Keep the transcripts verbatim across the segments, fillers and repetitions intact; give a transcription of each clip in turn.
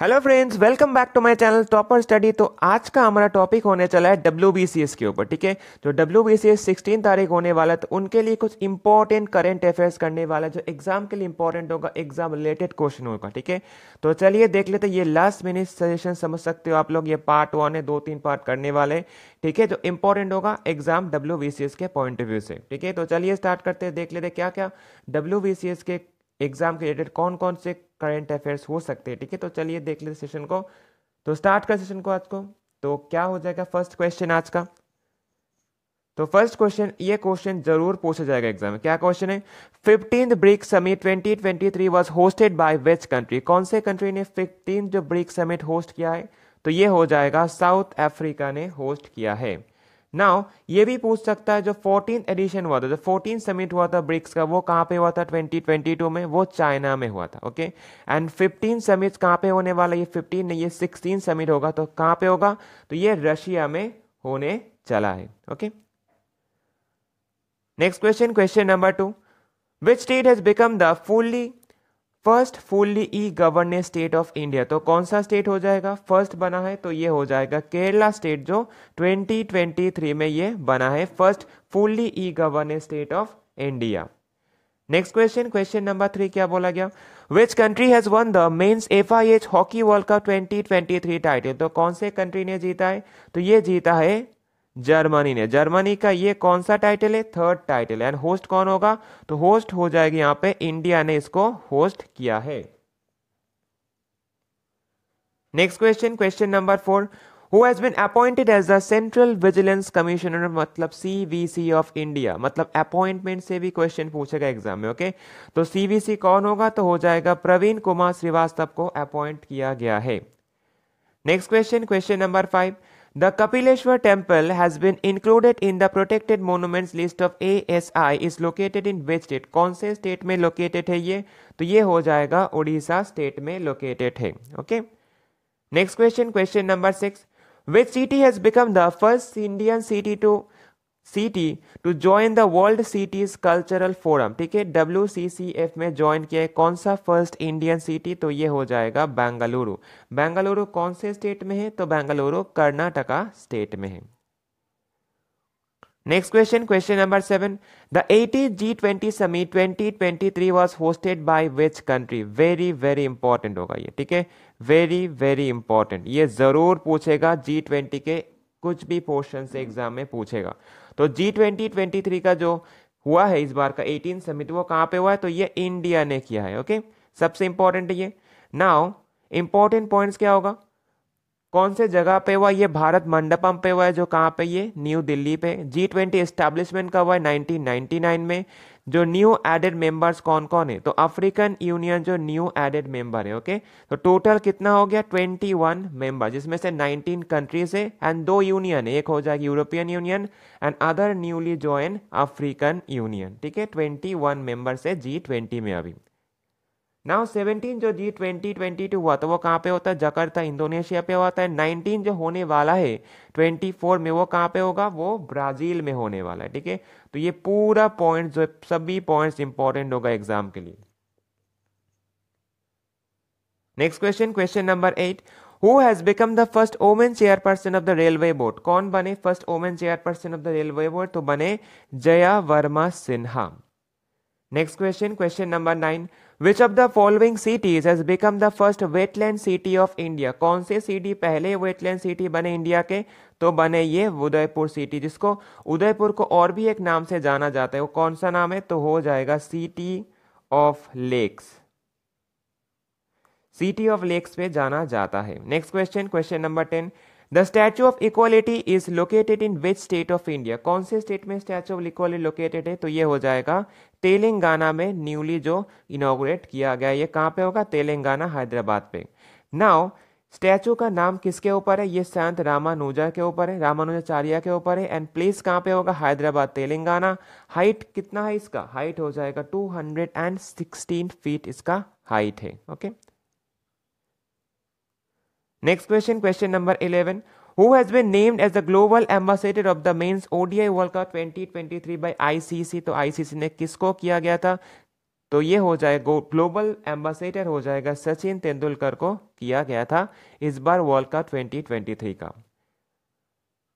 Hello friends, welcome back to my channel topper study. तो आज का हमारा टॉपिक होने चला है डब्ल्यूबीसीएस के ऊपर, ठीक है। तो डब्ल्यूबीसीएस सोलह तारीख होने वाला, तो उनके लिए कुछ इंपॉर्टेंट करंट अफेयर्स करने वाला जो एग्जाम के लिए इंपॉर्टेंट होगा, एग्जाम रिलेटेड क्वेश्चन होगा, ठीक है। तो चलिए देख लेते हैं, ये लास्ट मिनट सजेशन समझ सकते हो आप लोग। ये पार्ट वन है, दो तीन पार्ट करने वाले, ठीक है, जो इंपॉर्टेंट होगा एग्जाम डब्ल्यूबीसीएस के पॉइंट ऑफ व्यू से, ठीक है। तो चलिए स्टार्ट करते हैं, देख लेते हैं क्या क्या डब्ल्यूबीसीएस के एग्जाम के रिलेटेड कौन कौन से करंट अफेयर्स हो सकते हैं, ठीक है। तो चलिए देख लेते सेशन को। तो स्टार्ट कर सेशन को आज को। तो क्या हो जाएगा फर्स्ट क्वेश्चन आज का? तो फर्स्ट क्वेश्चन, ये क्वेश्चन जरूर पूछा जाएगा एग्जाम में। क्या क्वेश्चन है? Fifteenth BRICS summit twenty twenty three was hosted by which country? कौन से कंट्री ने फिफ्टींथ जो ब्रिक्स समिट होस्ट किया है? तो ये हो जाएगा साउथ अफ्रीका ने होस्ट किया है। नाउ ये भी पूछ सकता है, जो फोर्टीन्थ एडिशन हुआ था, जो फोर्टीन समिट हुआ था ब्रिक्स का, वो कहाँ पे हुआ था ट्वेंटी ट्वेंटी टू में? वो चाइना में हुआ था, ओके। एंड फिफ्टीन समिट कहाँ पे होने वाला? ये फिफ्टीन नहीं, ये सिक्सटीन समिट होगा। तो कहाँ पे होगा? तो ये रशिया में होने चला है, okay. Next question, question number two, which state has become the fully first fully e governance state of India? तो कौन सा स्टेट हो जाएगा फर्स्ट बना है? तो ये हो जाएगा केरला स्टेट, जो ट्वेंटी ट्वेंटी थ्री में ये बना है first fully e governance state of India. Next question, question number three, क्या बोला गया? Which country has won the men's F I H hockey world cup twenty twenty three title? तो कौन से कंट्री ने जीता है? तो ये जीता है जर्मनी ने। जर्मनी का ये कौन सा टाइटल है? Third title. एंड होस्ट कौन होगा? तो होस्ट हो जाएगी यहाँ पे इंडिया ने इसको होस्ट किया है। Next question, question number four, who has been appointed as the central vigilance commissioner, मतलब C V C of India, मतलब अपॉइंटमेंट से भी क्वेश्चन पूछेगा एग्जाम में, ओके। तो सी वी सी कौन होगा? तो हो जाएगा प्रवीण कुमार श्रीवास्तव को अपॉइंट किया गया है। Next question, question number five, The Kapileshwar temple has been included in the protected monuments list of A S I is located in which state? कौन से state में located है ये? तो ये हो जाएगा उड़ीसा state में located है, okay? Next question, question number six, which city has become the first Indian city to city to join the World Cities Cultural Forum? ठीक है, डब्ल्यू सी सी एफ में join किया है। कौन सा first Indian city? तो ये हो जाएगा बेंगलुरु। बेंगलुरु कौन से state में है? तो बेंगलुरु कर्नाटका state में है। Next question, question number seven, the एटीथ G twenty summit twenty twenty three was hosted by which country? Very very important होगा ये, ठीक है, very very important। ये जरूर पूछेगा, जी ट्वेंटी के कुछ भी पोर्शन से एग्जाम में पूछेगा। तो जी ट्वेंटी ट्वेंटी थ्री का जो हुआ है इस बार का एटीन समिट, वो कहाँ पे हुआ है? तो ये इंडिया ने किया है, ओके, सबसे इंपॉर्टेंट ये। नाउ इंपॉर्टेंट पॉइंट्स क्या होगा? कौन से जगह पे हुआ? ये भारत मंडपम पे हुआ है, जो कहाँ पे? ये न्यू दिल्ली पे। जी ट्वेंटी एस्टेब्लिशमेंट का हुआ है नाइनटीन नाइंटी नाइन में। जो न्यू एडेड मेंबर्स कौन कौन है? तो अफ्रीकन यूनियन जो न्यू एडेड मेंबर है, ओके। तो टोटल कितना हो गया? इक्कीस मेंबर, जिसमें से नाइनटीन कंट्रीज है एंड दो यूनियन है, एक हो जाएगी European union and other newly join African union, ठीक है। इक्कीस मेंबर्स है जी ट्वेंटी में अभी। नाउ सेवनटीन जो जी ट्वेंटी ट्वेंटी टू हुआ तो वो कहाँ पे होता है? जकार्ता, इंडोनेशिया पे हुआ था। नाइनटीन जो होने वाला है ट्वेंटी फोर में, वो कहाँ पे होगा? वो ब्राजील में होने वाला है, ठीक है। तो ये पूरा पॉइंट जो सभी पॉइंट्स इंपॉर्टेंट होगा एग्जाम के लिए। Next question, question number eight, who has become the first women chairperson of the railway board? कौन बने first women chairperson of the railway board? तो बने Jaya Verma Sinha. Next question, question number nine, which of the following cities has become the first wetland city of India? कौन से city पहले wetland city बने India के? तो बने ये उदयपुर सिटी, जिसको उदयपुर को और भी एक नाम से जाना जाता है। वो कौन सा नाम है? तो हो जाएगा city of lakes. City of lakes पे जाना जाता है। Next question, question number ten, the statue of equality is located in which state of India? कौन से स्टेट में स्टैचू ऑफ इक्वालिटी लोकेटेड है? तो ये हो जाएगा तेलंगाना में, न्यूली जो इनॉग्रेट किया गया। ये कहाँ पे होगा? तेलंगाना, हैदराबाद पे। नाउ स्टैचू का नाम किसके ऊपर है? ये संत रामानुजा के ऊपर है, रामानुजाचार्य के ऊपर है। एंड प्लेस कहाँ पे होगा? हैदराबाद, तेलंगाना। हाइट कितना है इसका? हाइट हो जाएगा two hundred and sixteen feet इसका हाइट है, okay. Next question, question number eleven, who has been named as the global ambassador of the men's O D I world cup twenty twenty three by I C C? तो I C सी ने किसको किया गया था? तो ये हो जाएगा ग्लोबल एम्बेसडर हो जाएगा सचिन तेंदुलकर को किया गया था इस बार world cup twenty twenty three का।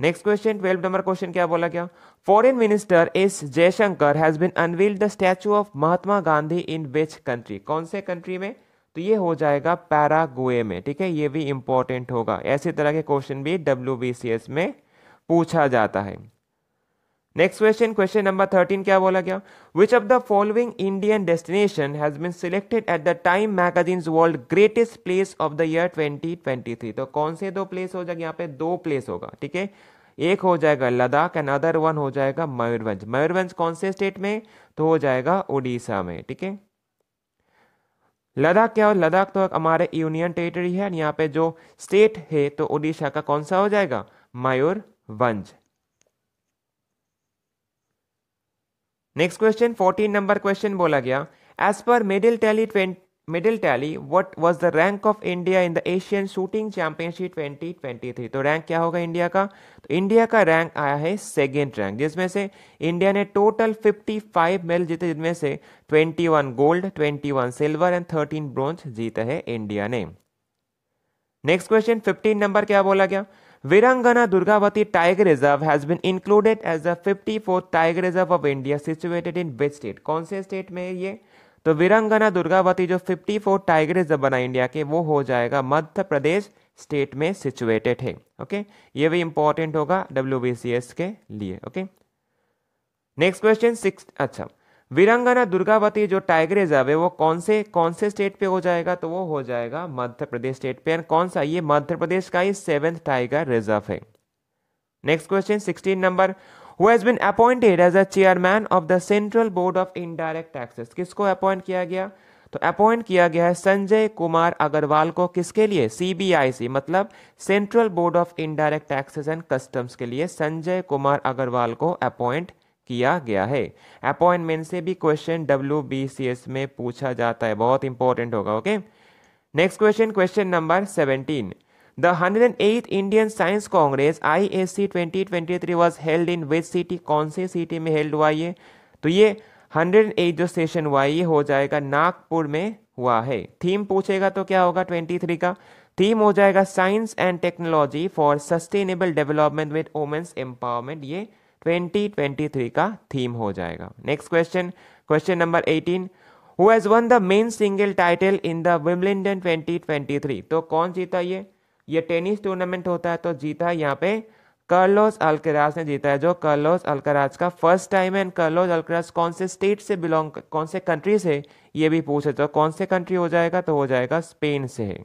Next question twelve number question क्या बोला गया, foreign minister S Jaishankar has been unveiled the statue of Mahatma Gandhi in which country, कौन से कंट्री में, तो ये हो जाएगा पैराग्वे में। ठीक है, ये भी इंपॉर्टेंट होगा, ऐसे तरह के क्वेश्चन भी डब्ल्यूबीसीएस में पूछा जाता है। Next question question number thirteen क्या बोला गया, which of the following Indian destination has been selected at the Time magazine's world greatest place of the year twenty twenty three, तो कौन से दो प्लेस हो जाएगा, यहाँ पे दो प्लेस होगा। ठीक है, एक हो जाएगा लद्दाख एंड अदर वन हो जाएगा मयूरभंज। मयूरभंज कौन से स्टेट में, तो हो जाएगा उड़ीसा में। ठीक है, लद्दाख क्या हो, लद्दाख तो हमारे यूनियन टेरिटरी है, यहाँ पे जो स्टेट है तो उड़ीसा का कौन सा हो जाएगा Mayurbhanj. Next question fourteen number question बोला गया, as per medal tally medal tally what was the rank of India in the Asian shooting championship twenty twenty three, तो रैंक क्या होगा इंडिया का, तो इंडिया का रैंक आया है सेकेंड रैंक, जिसमें से इंडिया ने टोटल पचपन मेडल जीते, जिनमें से इक्कीस गोल्ड, इक्कीस सिल्वर एंड तेरह ब्रॉन्ज जीता है इंडिया ने। नेक्स्ट क्वेश्चन फिफ्टीन नंबर क्या बोला गया, Veerangana Durgavati tiger reserve has been included as the fifty fourth tiger reserve of India situated in which state, कौन से स्टेट में है ये, तो वीरांगना दुर्गावती जो फिफ्टी फोर टाइगर रिजर्व बना इंडिया के वो हो जाएगा मध्य प्रदेश स्टेट में सिचुएटेड है। ओके, ये भी इंपॉर्टेंट होगा डब्ल्यूबीसीएस के लिए। ओके, नेक्स्ट क्वेश्चन सिक्स, अच्छा वीरांगना दुर्गावती जो टाइगर रिजर्व है वो कौन से कौन से स्टेट पे हो जाएगा, तो वो हो जाएगा मध्य प्रदेश स्टेट पे, एंड कौन सा, ये मध्य प्रदेश का ही सेवेंथ टाइगर रिजर्व है। Next question sixteen number, who has been appointed as a chairman of the central board of indirect taxes, किसको अपॉइंट किया गया, तो अपॉइंट किया गया है संजय कुमार अग्रवाल को, किसके लिए, सीबीआईसी मतलब central board of indirect taxes and customs के लिए संजय कुमार अग्रवाल को अपॉइंट किया गया है। अपॉइंटमेंट से भी क्वेश्चन डब्ल्यूबीसीएस में पूछा जाता है, बहुत इंपॉर्टेंट होगा। Okay, next question question number seventeen, the hundred and eight Indian science congress ISC twenty twenty three was held in which city, कौन से सिटी में हेल्ड हुआ ये, तो ये हंड्रेड एंड एट जो सेशन हुआ ये हो जाएगा नागपुर में हुआ है। थीम पूछेगा तो क्या होगा ट्वेंटी थ्री का, थीम हो जाएगा science and technology for sustainable development with women's empowerment, ये ट्वेंटी ट्वेंटी थ्री का थीम हो जाएगा। Next question question number eighteen, who has won the men single title in the Wimbledon twenty twenty three, तो कौन जीता ये, ये tennis tournament होता है, तो जीता है यहाँ पे कार्लोस अल्काराज ने जीता है, जो कार्लोस अल्काराज का फर्स्ट टाइम है, एंड कार्लोस अल्काराज कौन से स्टेट से बिलोंग कौन से कंट्री से ये भी पूछे, तो कौन से कंट्री हो जाएगा, तो हो जाएगा स्पेन से है।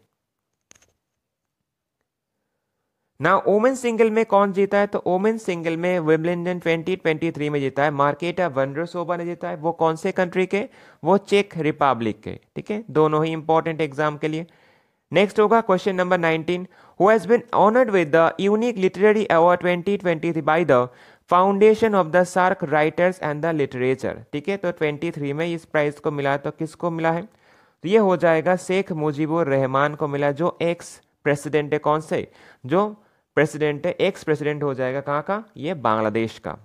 ना ओमेन सिंगल में कौन जीता है, तो ओमेन सिंगल में विंबलडन ट्वेंटी ट्वेंटी थ्री में जीता है मार्केटा वंड्रोसोवा ने जीता है, वो कौन से कंट्री के, वो चेक रिपब्लिक के। ठीक है, दोनों ही इंपॉर्टेंट एग्जाम के लिए। नेक्स्ट होगा question number nineteen, who has been honoured with the unique literary award twenty twenty three by the foundation of the SAARC writers and the literature. ठीक है, तो ट्वेंटी थ्री में इस प्राइज को मिला है, तो किसको मिला है, तो ये हो जाएगा शेख मुजीबुर रहमान को मिला, जो एक्स प्रेसिडेंट है, कौन से, जो प्रेसिडेंट है एक्स प्रेसिडेंट हो जाएगा कहाँ का, ये बांग्लादेश का।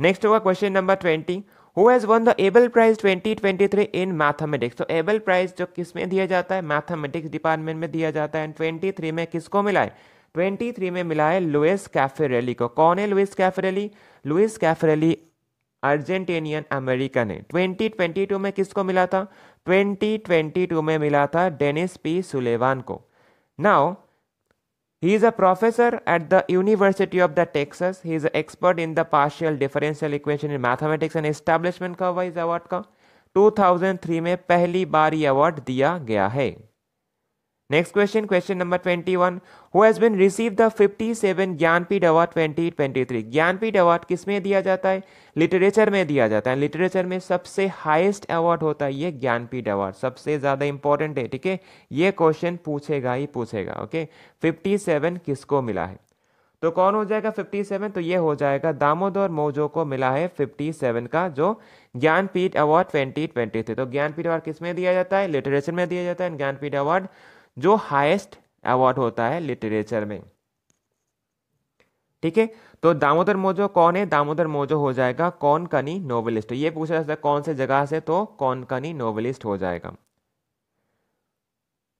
नेक्स्ट होगा question number twenty, Who has won the Abel Prize twenty twenty three in Mathematics? तो Abel Prize जो किस में दिया जाता है, मैथमेटिक्स डिपार्टमेंट में दिया जाता है, एंड ट्वेंटी थ्री में किसको मिला है, ट्वेंटी थ्री में मिला है लुइस कैफरेली को। कौन है Luis Caffarelli, Luis Caffarelli Argentinian American है। ट्वेंटी ट्वेंटी टू में किसको मिला था, ट्वेंटी ट्वेंटी टू में मिला था डेनिस पी सुलेवान को। Now He is a professor at the University of the Texas. He is an expert in the partial differential equation in mathematics and establishment का हुआ इस अवार्ड का। Two thousand three में पहली बार ये award दिया गया है। Next question question number twenty one, who has been received the fifty seven Jnanpith award twenty twenty three. Jnanpith award किस में दिया जाता है, लिटरेचर में दिया जाता है, लिटरेचर में सबसे हाईएस्ट अवार्ड होता है ये ज्ञानपीठ अवार्ड, सबसे ज़्यादा इंपॉर्टेंट है। ठीक है, ये क्वेश्चन पूछेगा ही पूछेगा। ओके, फिफ्टी सेवन किसको मिला है, तो कौन हो जाएगा फिफ्टी सेवन, तो ये हो जाएगा दामोदर मोजो को मिला है फिफ्टी सेवन का, जो Jnanpith award twenty twenty three. तो ज्ञानपीठ अवार्ड किस में दिया जाता है, लिटरेचर में दिया जाता है, ज्ञानपीठ अवार्ड जो हाईएस्ट अवार्ड होता है लिटरेचर में। ठीक है। तो दामोदर मोजो कौन है? दामोदर मोजो हो जाएगा कोंकणी नोवेलिस्ट। ये पूछा जाता है कौन से जगह से, तो कोंकणी नोवेलिस्ट हो जाएगा।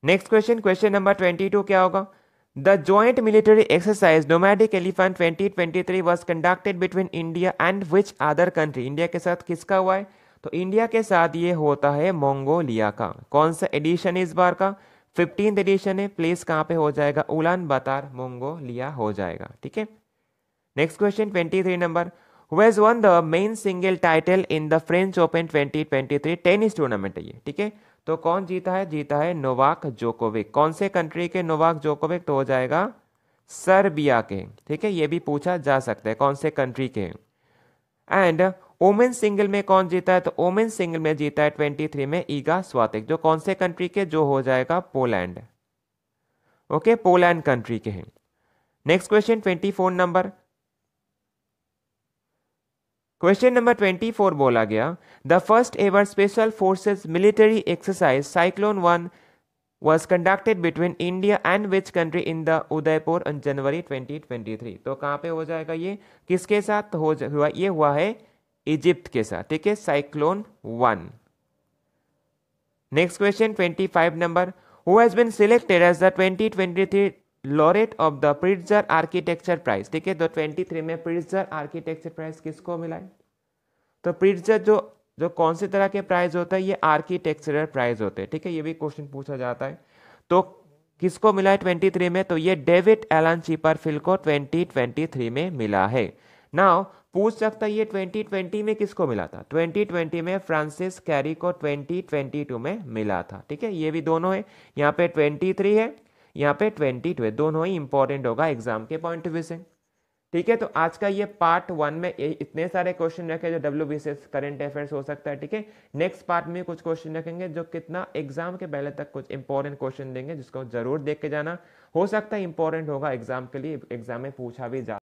Next question, question number twenty two क्या होगा? The joint military exercise nomadic elephant twenty twenty three was conducted between India and which other country. India के साथ किसका हुआ है? तो इंडिया के साथ ये होता है मंगोलिया का। कौन सा एडिशन है इस बार का? फिफ्टींथ एडिशन है। प्लेस कहाँ पे हो जाएगा? उलान बातार मंगोलिया हो जाएगा। ठीक है। Next question twenty three number, who's won the men single title in the French Open twenty twenty three tennis tournament है ये। ठीक है। तो कौन जीता है? जीता है नोवाक जोकोविक। कौन से कंट्री के नोवाक जोकोविक? तो हो जाएगा सर्बिया के। ठीक है। ये भी पूछा जा सकता है कौन से कंट्री के। एंड ओमेन सिंगल में कौन जीता है? तो ओमेन सिंगल में जीता है ट्वेंटी थ्री में ईगा स्वातिक, जो कौन से कंट्री के? जो हो जाएगा पोलैंड। ओके, पोलैंड कंट्री के हैं। Next question twenty four number, question number twenty four बोला गया the first ever special forces military exercise cyclone one was conducted between India and which country in the Udaipur in January twenty twenty three. तो कहाँ पे हो जाएगा ये? किसके साथ हो हुआ? ये हुआ है इजिप्ट के साथ। ठीक है, cyclone one. Next question twenty five number, who has been selected as the twenty twenty three laureate of the Pritzker architecture prize. ठीक है। तो ट्वेंटी थ्री में प्रिट्जर आर्किटेक्चर प्राइज किसको मिला है? तो प्रिट्जर जो जो कौन से तरह के प्राइज होता है? ये आर्किटेक्चरल प्राइज होते हैं। ठीक है। ये भी क्वेश्चन पूछा जाता है। तो किसको मिला है ट्वेंटी थ्री में? तो ये डेविड एलन चीपरफिल्ड को ट्वेंटी ट्वेंटी थ्री में मिला है। नाउ पूछ सकता है ये ट्वेंटी ट्वेंटी में किसको मिला था? ट्वेंटी ट्वेंटी में फ्रांसिस कैरी को ट्वेंटी ट्वेंटी टू में मिला था। ठीक है। ये भी दोनों है, यहाँ पे ट्वेंटी थ्री है, यहाँ पे ट्वेंटी टू है, दोनों ही इंपॉर्टेंट होगा एग्जाम के पॉइंट ऑफ व्यू से। ठीक है। तो आज का ये पार्ट वन में इतने सारे क्वेश्चन रखे जो W B C S current affairs हो सकता है। ठीक है। नेक्स्ट पार्ट में कुछ क्वेश्चन रखेंगे जो कितना एग्जाम के पहले तक कुछ इंपॉर्टेंट क्वेश्चन देंगे, जिसको जरूर देख के जाना, हो सकता है इंपॉर्टेंट होगा एग्जाम के लिए, एग्जाम में पूछा भी जा